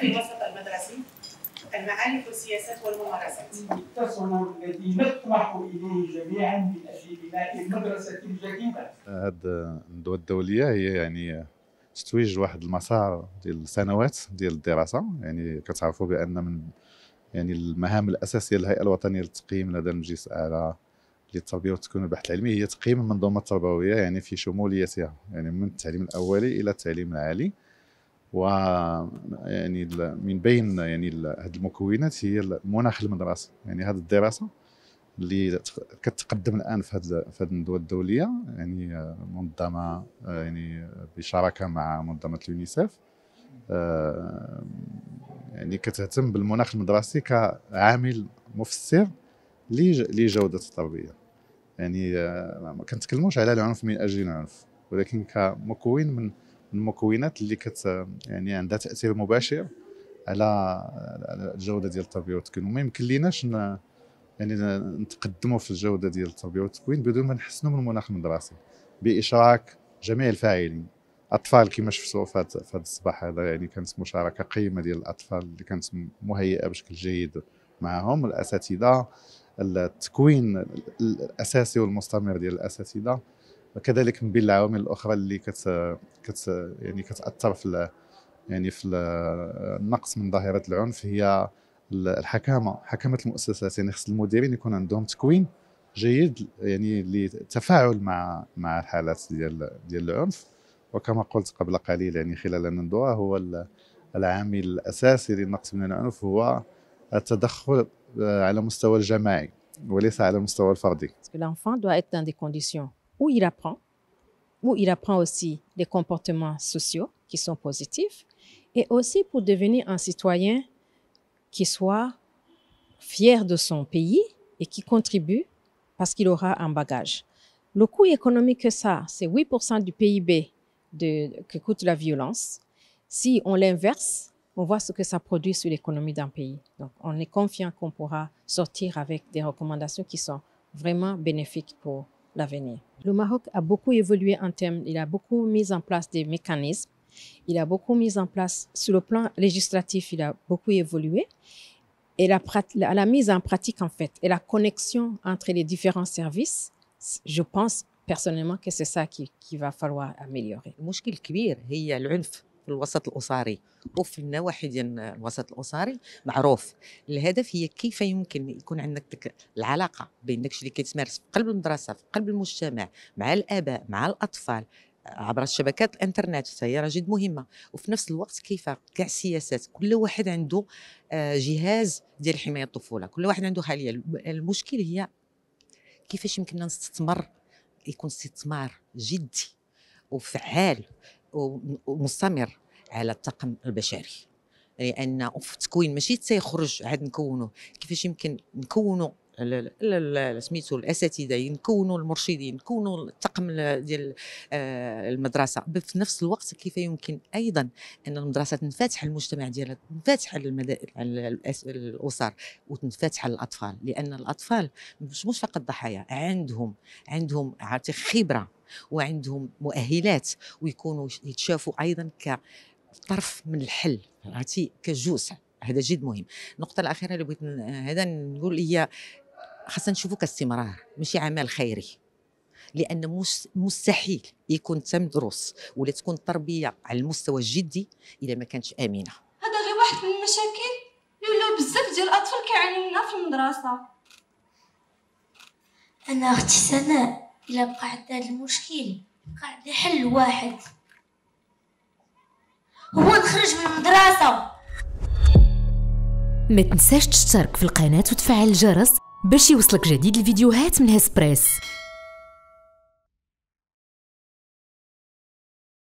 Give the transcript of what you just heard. في الوسط المدرسي المعارف والسياسات والممارسات. تصل الذي نطمح اليه جميعا من اجل بناء المدرسه الجديده. هذه الندوه الدوليه هي يعني تتويج واحد المسار ديال السنوات ديال الدراسه، يعني كتعرفوا بان من يعني المهام الاساسيه للهيئه الوطنيه للتقييم لدى المجلس الاعلى للتربيه والتكوين والبحث العلمي هي تقييم المنظومه التربويه، يعني في شموليتها يعني من التعليم الاولي الى التعليم العالي. و يعني من بين يعني هذه المكونات هي المناخ المدرسي، يعني هذه الدراسه اللي كتقدم الان في هذه الندوه الدوليه، يعني منظمه يعني بشراكه مع منظمه اليونيسيف، يعني كتهتم بالمناخ المدرسي كعامل مفسر لجوده التربيه. يعني ما كنتكلموش على العنف من اجل العنف، ولكن كمكون من المكونات اللي يعني عندها تاثير مباشر على الجوده ديال التربيه والتكوين. وما يمكن ليناش يعني نتقدموا في الجوده ديال التربيه والتكوين بدون ما نحسنوا من المناخ المدرسي باشراك جميع الفاعلين. اطفال كما شفتوا في هذا الصباح هذا، يعني كانت مشاركه قيمه ديال الاطفال اللي كانت مهيئه بشكل جيد معهم، الاساتذه، التكوين الاساسي والمستمر ديال الاساتذه، وكذلك من بين العوامل الاخرى اللي يعني كتاثر في يعني في النقص من ظاهره العنف هي الحكامه، حكامه المؤسسات. يعني خص المديرين يكون عندهم تكوين جيد يعني للتفاعل مع الحالات ديال العنف. وكما قلت قبل قليل يعني خلال الندوه، هو العامل الاساسي للنقص من العنف هو التدخل على مستوى الجماعي وليس على المستوى الفردي. L'enfant doit être dans des conditions où il apprend aussi des comportements sociaux qui sont positifs, et aussi pour devenir un citoyen qui soit fier de son pays et qui contribue parce qu'il aura un bagage. Le coût économique que ça, c'est 8% du PIB que coûte la violence. Si on l'inverse, on voit ce que ça produit sur l'économie d'un pays. Donc on est confiant qu'on pourra sortir avec des recommandations qui sont vraiment bénéfiques pour l'avenir. Le Maroc a beaucoup évolué en termes, il a beaucoup mis en place des mécanismes, il a beaucoup mis en place, sur le plan législatif, il a beaucoup évolué. Et la mise en pratique, en fait, et la connexion entre les différents services, je pense personnellement que c'est ça qui va falloir améliorer. Le problème كبير هي العنف في الوسط الأسري وفي النواحي ديال الوسط الأسري معروف. الهدف هي كيف يمكن يكون عندك ديك العلاقة بين داكشي اللي كيتمارس في قلب المدرسة، في قلب المجتمع، مع الآباء، مع الأطفال، عبر الشبكات الانترنت فهي جد مهمة. وفي نفس الوقت كيف كاع السياسات كل واحد عنده جهاز ديال حماية الطفولة، كل واحد عنده حاليا. المشكل هي كيفاش يمكننا نستثمر، يكون استثمار جدي وفعال ومستمر على الطاقم البشري، لان في التكوين ماشي تيخرج عاد نكونوه. كيفاش يمكن نكونوا سميتو الاساتذه، نكونوا المرشدين، نكونوا الطاقم ديال المدرسه. في نفس الوقت كيف يمكن ايضا ان المدرسه تنفتح المجتمع ديالها، تنفتح على الاسر وتنفتح على الاطفال، لان الاطفال مش فقط ضحايا، عندهم خبره وعندهم مؤهلات، ويكونوا يتشافوا ايضا كطرف من الحل كجزء. هذا جد مهم. النقطه الاخيره اللي بغيت هذا نقول هي خاصنا نشوفوا كاستمرار، ماشي عمل خيري، لان مستحيل يكون تمدرس ولا تكون التربيه على المستوى الجدي الا ما كانتش امنه. هذا غير واحد من المشاكل اللي ولاو بزاف ديال الاطفال كيعانيو منها في المدرسه. انا اختي سناء الا بقى عندها هذا المشكل بقى عندها حل واحد، هو نخرج من المدرسه. ما تنساش تشترك في القناة وتفعل الجرس باش يوصلك جديد الفيديوهات من هسبريس.